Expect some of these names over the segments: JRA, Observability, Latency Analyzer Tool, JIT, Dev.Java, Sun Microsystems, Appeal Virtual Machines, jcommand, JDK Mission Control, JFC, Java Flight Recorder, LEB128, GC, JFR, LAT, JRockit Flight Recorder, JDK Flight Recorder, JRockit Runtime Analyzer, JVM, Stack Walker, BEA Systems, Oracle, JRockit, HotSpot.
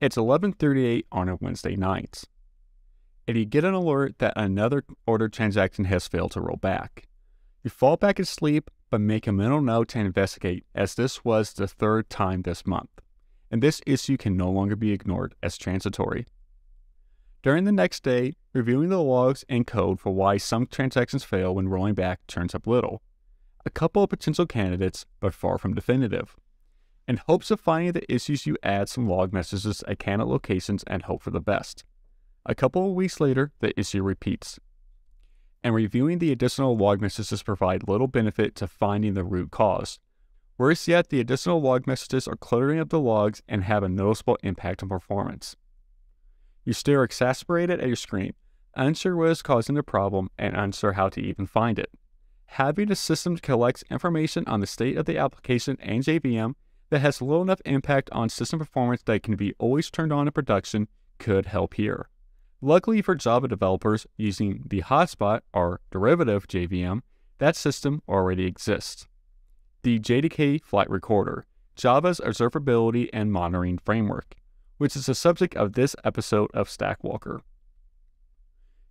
It's 11:38 on a Wednesday night, and you get an alert that another order transaction has failed to roll back. You fall back asleep, but make a mental note to investigate, as this was the third time this month, and this issue can no longer be ignored as transitory. During the next day, reviewing the logs and code for why some transactions fail when rolling back turns up little, a couple of potential candidates, but far from definitive. In hopes of finding the issues, you add some log messages at candidate locations and hope for the best. A couple of weeks later, the issue repeats, and reviewing the additional log messages provide little benefit to finding the root cause. Worse yet, the additional log messages are cluttering up the logs and have a noticeable impact on performance. You stare exasperated at your screen, unsure what is causing the problem and unsure how to even find it. Having a system that collects information on the state of the application and JVM that has little enough impact on system performance that can be always turned on in production could help here. Luckily for Java developers, using the HotSpot or derivative JVM, that system already exists. The JDK Flight Recorder, Java's observability and monitoring framework, which is the subject of this episode of Stack Walker.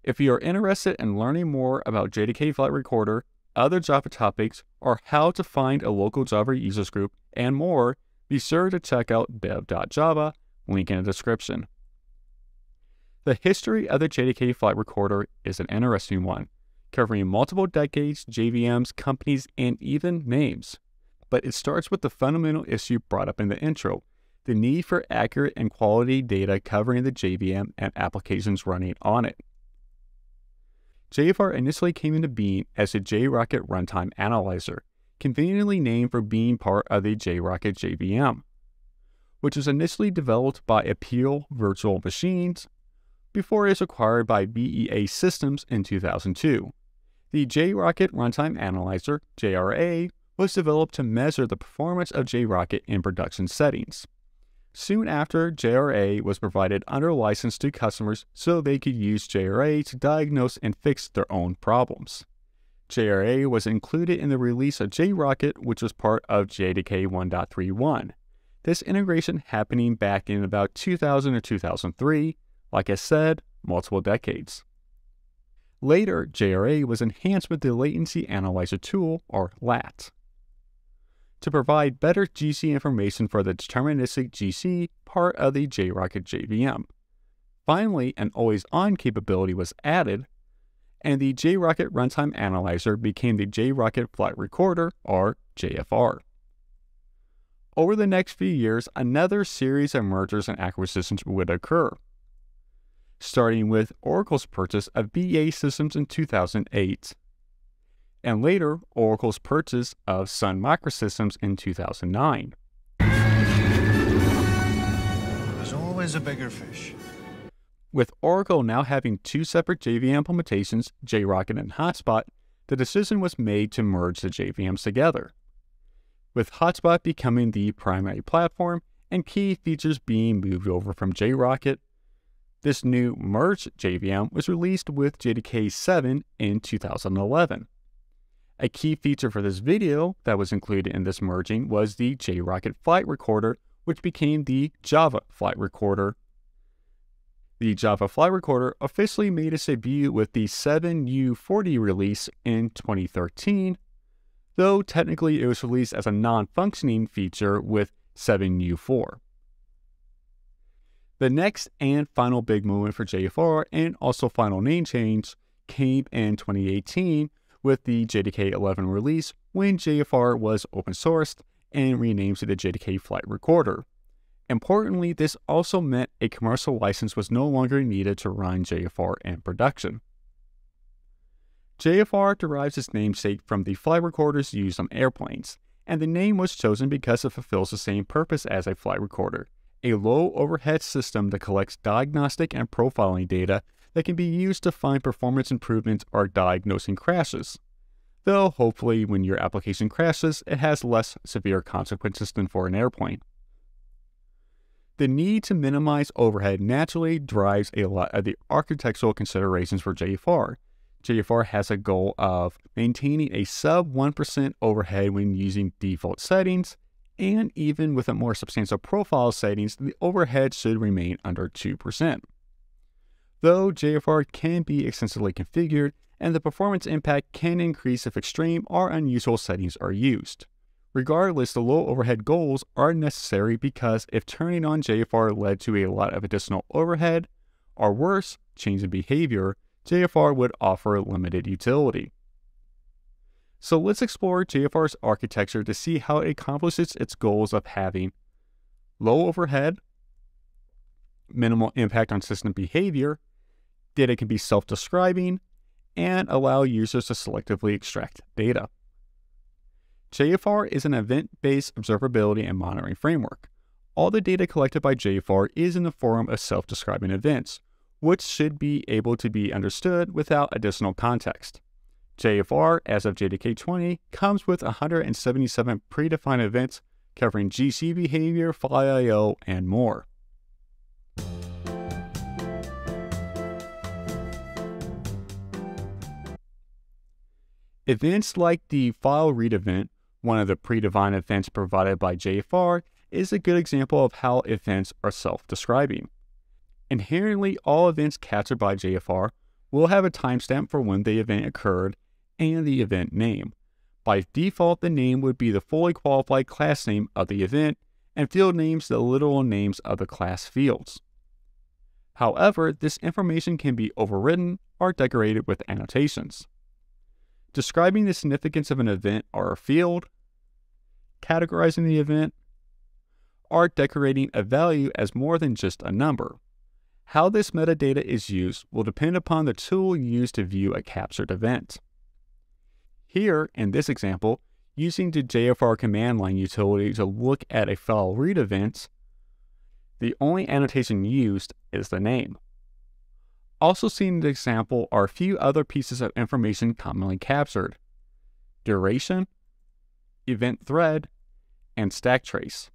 If you are interested in learning more about JDK Flight Recorder, other Java topics, or how to find a local Java users group, and more, be sure to check out Dev.Java, link in the description. The history of the JDK Flight Recorder is an interesting one, covering multiple decades, JVMs, companies, and even names. But it starts with the fundamental issue brought up in the intro, the need for accurate and quality data covering the JVM and applications running on it. JFR initially came into being as the JRockit Runtime Analyzer, conveniently named for being part of the JRockit JVM, which was initially developed by Appeal Virtual Machines, before it was acquired by BEA Systems in 2002. The JRockit Runtime Analyzer, JRA, was developed to measure the performance of JRockit in production settings. Soon after, JRA was provided under license to customers so they could use JRA to diagnose and fix their own problems. JRA was included in the release of JRockit, which was part of JDK 1.31. This integration happening back in about 2000 or 2003, like I said, multiple decades. Later, JRA was enhanced with the Latency Analyzer Tool, or LAT, to provide better GC information for the deterministic GC part of the JRockit JVM. Finally, an always-on capability was added, and the JRockit Runtime Analyzer became the JRockit Flight Recorder, or JFR. Over the next few years, another series of mergers and acquisitions would occur, starting with Oracle's purchase of BEA Systems in 2008, and later Oracle's purchase of Sun Microsystems in 2009. There's always a bigger fish. With Oracle now having two separate JVM implementations, JRockit and HotSpot, the decision was made to merge the JVMs together, with HotSpot becoming the primary platform and key features being moved over from JRockit. This new merged JVM was released with JDK 7 in 2011. A key feature for this video that was included in this merging was the JRockit Flight Recorder, which became the Java Flight Recorder. The Java Flight Recorder officially made its debut with the 7U40 release in 2013, though technically it was released as a non-functioning feature with 7U4. The next and final big moment for JFR, and also final name change, came in 2018 with the JDK 11 release, when JFR was open sourced and renamed to the JDK Flight Recorder. Importantly, this also meant a commercial license was no longer needed to run JFR in production. JFR derives its namesake from the flight recorders used on airplanes, and the name was chosen because it fulfills the same purpose as a flight recorder: a low-overhead system that collects diagnostic and profiling data that can be used to find performance improvements or diagnosing crashes. Though, hopefully, when your application crashes, it has less severe consequences than for an airplane. The need to minimize overhead naturally drives a lot of the architectural considerations for JFR. JFR has a goal of maintaining a sub 1% overhead when using default settings, and even with a more substantial profile sightings, the overhead should remain under 2%. Though JFR can be extensively configured, and the performance impact can increase if extreme or unusual settings are used. Regardless, the low overhead goals are necessary because if turning on JFR led to a lot of additional overhead, or worse, change in behavior, JFR would offer limited utility. So let's explore JFR's architecture to see how it accomplishes its goals of having low overhead, minimal impact on system behavior, data can be self-describing, and allow users to selectively extract data. JFR is an event-based observability and monitoring framework. All the data collected by JFR is in the form of self-describing events, which should be able to be understood without additional context. JFR, as of JDK 20, comes with 177 predefined events covering GC behavior, FlyIO, and more. Events like the file read event, one of the predefined events provided by JFR, is a good example of how events are self-describing. Inherently, all events captured by JFR will have a timestamp for when the event occurred and the event name. By default, the name would be the fully qualified class name of the event, and field names the literal names of the class fields. However, this information can be overridden or decorated with annotations. Describing the significance of an event or a field, categorizing the event, or decorating a value as more than just a number. How this metadata is used will depend upon the tool used to view a captured event. Here, in this example, using the JFR command line utility to look at a file read event, the only annotation used is the name. Also seen in the example are a few other pieces of information commonly captured: duration, event thread, and stack trace.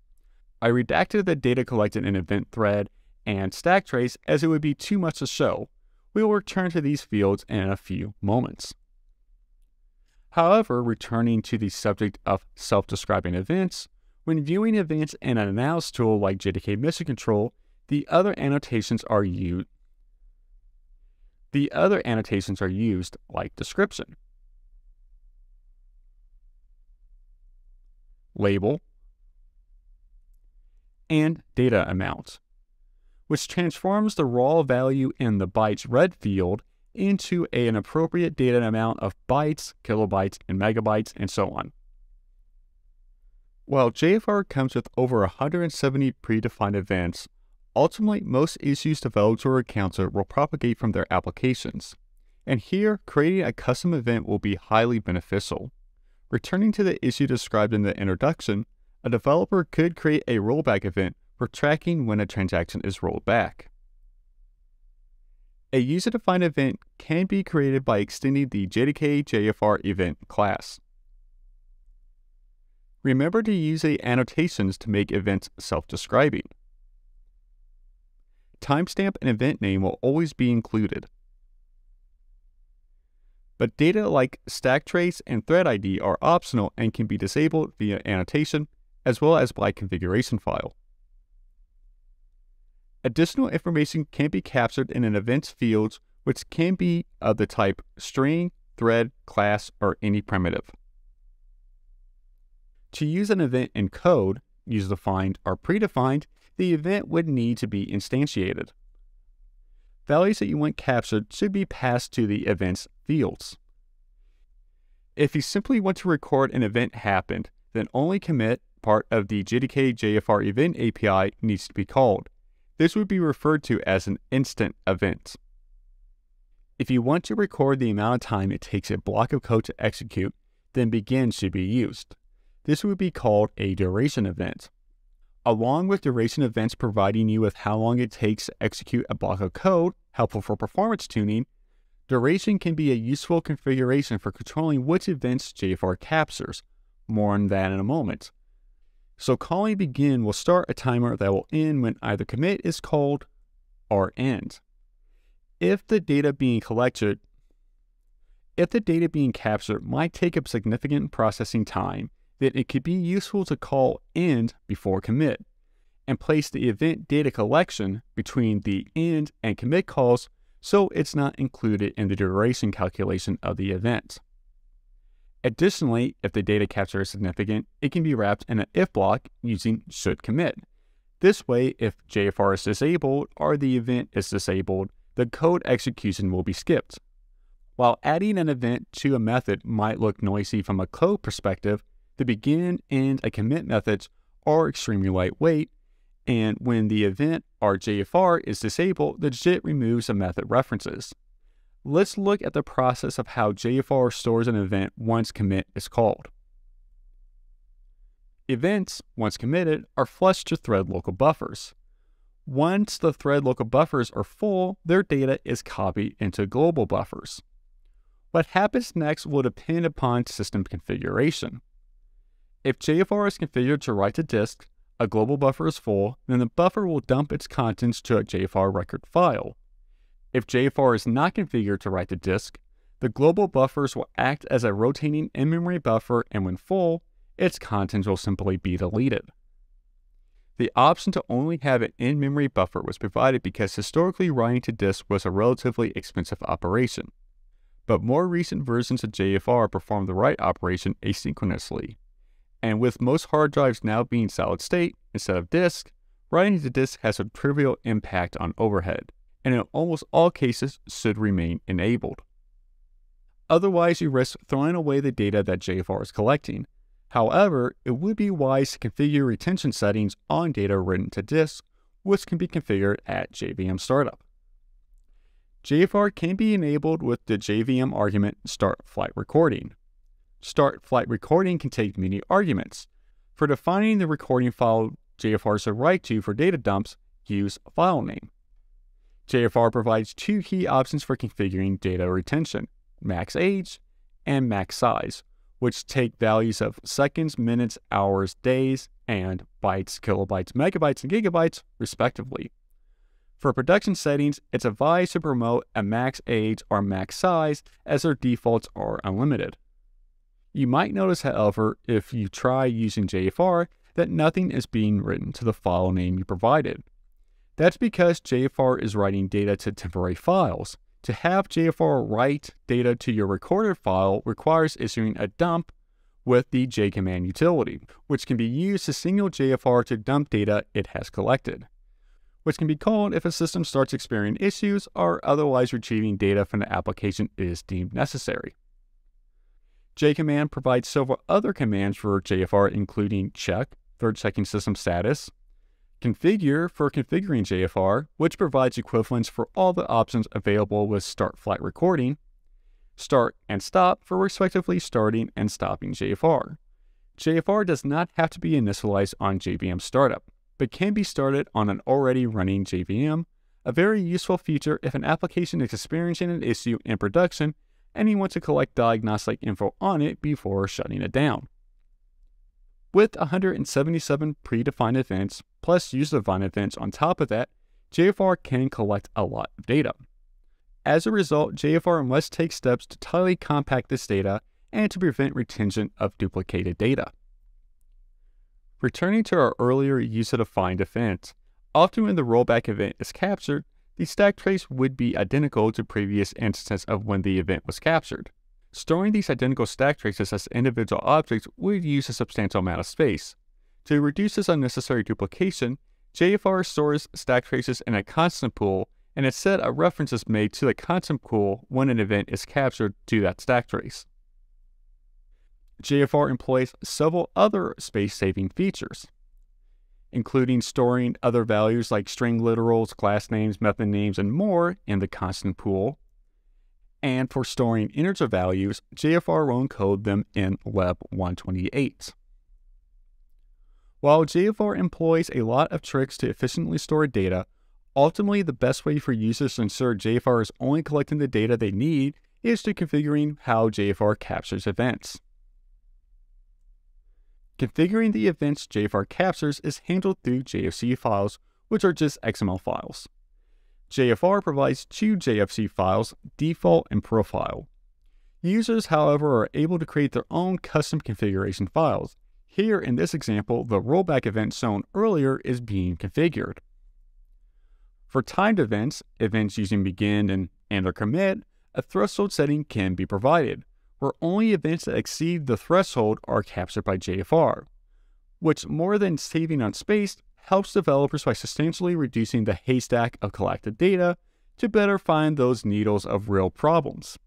I redacted the data collected in event thread and stack trace as it would be too much to show. We will return to these fields in a few moments. However, returning to the subject of self-describing events, when viewing events in an analysis tool like JDK Mission Control, the other annotations are used like description, label, and data amount, which transforms the raw value in the bytes read field into an appropriate data amount of bytes, kilobytes, and megabytes, and so on. While JFR comes with over 170 predefined events, ultimately most issues developed or encountered will propagate from their applications. And here, creating a custom event will be highly beneficial. Returning to the issue described in the introduction, a developer could create a rollback event for tracking when a transaction is rolled back. A user-defined event can be created by extending the JDK JFR event class. Remember to use the annotations to make events self-describing. Timestamp and event name will always be included, but data like stack trace and thread ID are optional and can be disabled via annotation as well as by configuration file. Additional information can be captured in an event's fields, which can be of the type string, thread, class, or any primitive. To use an event in code, user-defined or predefined, the event would need to be instantiated. Values that you want captured should be passed to the event's fields. If you simply want to record an event happened, then only commit part of the JDK JFR event API needs to be called. This would be referred to as an instant event. If you want to record the amount of time it takes a block of code to execute, then begin should be used. This would be called a duration event. Along with duration events providing you with how long it takes to execute a block of code, helpful for performance tuning, duration can be a useful configuration for controlling which events JFR captures. More on that in a moment. So calling begin will start a timer that will end when either commit is called or end. If the data being captured might take up significant processing time, that it could be useful to call end before commit and place the event data collection between the end and commit calls so it's not included in the duration calculation of the event. Additionally, if the data capture is significant, it can be wrapped in an if block using should commit. This way, if JFR is disabled or the event is disabled, the code execution will be skipped. While adding an event to a method might look noisy from a code perspective, the begin and a commit methods are extremely lightweight, and when the event or JFR is disabled, the JIT removes the method references. Let's look at the process of how JFR stores an event once commit is called. Events, once committed, are flushed to thread local buffers. Once the thread local buffers are full, their data is copied into global buffers. What happens next will depend upon system configuration. If JFR is configured to write to disk, a global buffer is full, then the buffer will dump its contents to a JFR record file. If JFR is not configured to write to disk, the global buffers will act as a rotating in-memory buffer, and when full, its contents will simply be deleted. The option to only have an in-memory buffer was provided because historically writing to disk was a relatively expensive operation, but more recent versions of JFR perform the write operation asynchronously, and with most hard drives now being solid state instead of disk, writing to disk has a trivial impact on overhead, and in almost all cases should remain enabled. Otherwise, you risk throwing away the data that JFR is collecting. However, it would be wise to configure retention settings on data written to disk, which can be configured at JVM startup. JFR can be enabled with the JVM argument start flight recording. Start flight recording can take many arguments. For defining the recording file JFR should write to for data dumps, use file name. JFR provides two key options for configuring data retention, max age and max size, which take values of seconds, minutes, hours, days, and bytes, kilobytes, megabytes, and gigabytes, respectively. For production settings, it's advised to promote a max age or max size as their defaults are unlimited. You might notice, however, if you try using JFR, that nothing is being written to the file name you provided. That's because JFR is writing data to temporary files. To have JFR write data to your recorded file requires issuing a dump with the jcommand utility, which can be used to signal JFR to dump data it has collected, which can be called if a system starts experiencing issues or otherwise retrieving data from the application is deemed necessary. Jcommand provides several other commands for JFR, including check for checking system status, configure for configuring JFR, which provides equivalents for all the options available with start flight recording, start and stop for respectively starting and stopping JFR. JFR does not have to be initialized on JVM startup, but can be started on an already running JVM, a very useful feature if an application is experiencing an issue in production and you want to collect diagnostic info on it before shutting it down. With 177 predefined events, plus user-defined events on top of that, JFR can collect a lot of data. As a result, JFR must take steps to tightly compact this data and to prevent retention of duplicated data. Returning to our earlier user-defined event, often when the rollback event is captured, the stack trace would be identical to previous instances of when the event was captured. Storing these identical stack traces as individual objects would use a substantial amount of space. To reduce this unnecessary duplication, JFR stores stack traces in a constant pool, and instead a reference is made to the constant pool when an event is captured to that stack trace. JFR employs several other space-saving features, including storing other values like string literals, class names, method names, and more in the constant pool. And for storing integer values, JFR will encode them in LEB128. While JFR employs a lot of tricks to efficiently store data, ultimately the best way for users to ensure JFR is only collecting the data they need is to configuring how JFR captures events. Configuring the events JFR captures is handled through JFC files, which are just XML files. JFR provides two JFC files, default and profile. Users, however, are able to create their own custom configuration files, Here in this example, the rollback event shown earlier is being configured. For timed events, events using begin and or commit, a threshold setting can be provided, where only events that exceed the threshold are captured by JFR, which, more than saving on space, helps developers by substantially reducing the haystack of collected data to better find those needles of real problems.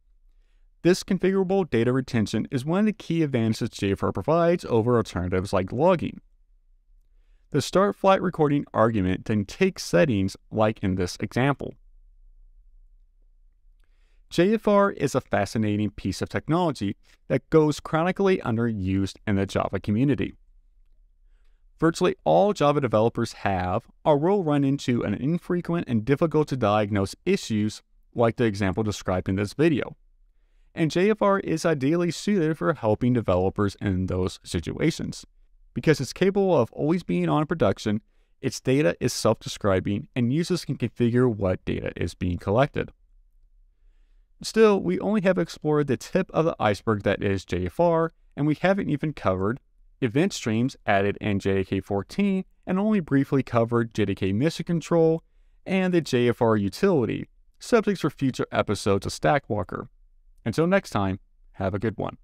This configurable data retention is one of the key advantages JFR provides over alternatives like logging. The start flight recording argument then takes settings like in this example. JFR is a fascinating piece of technology that goes chronically underused in the Java community. Virtually all Java developers have or will run into an infrequent and difficult to diagnose issues like the example described in this video, and JFR is ideally suited for helping developers in those situations. Because it's capable of always being on production, its data is self-describing and users can configure what data is being collected. Still, we only have explored the tip of the iceberg that is JFR, and we haven't even covered event streams added in JDK 14 and only briefly covered JDK Mission Control and the JFR utility, subjects for future episodes of Stack Walker. Until next time, have a good one.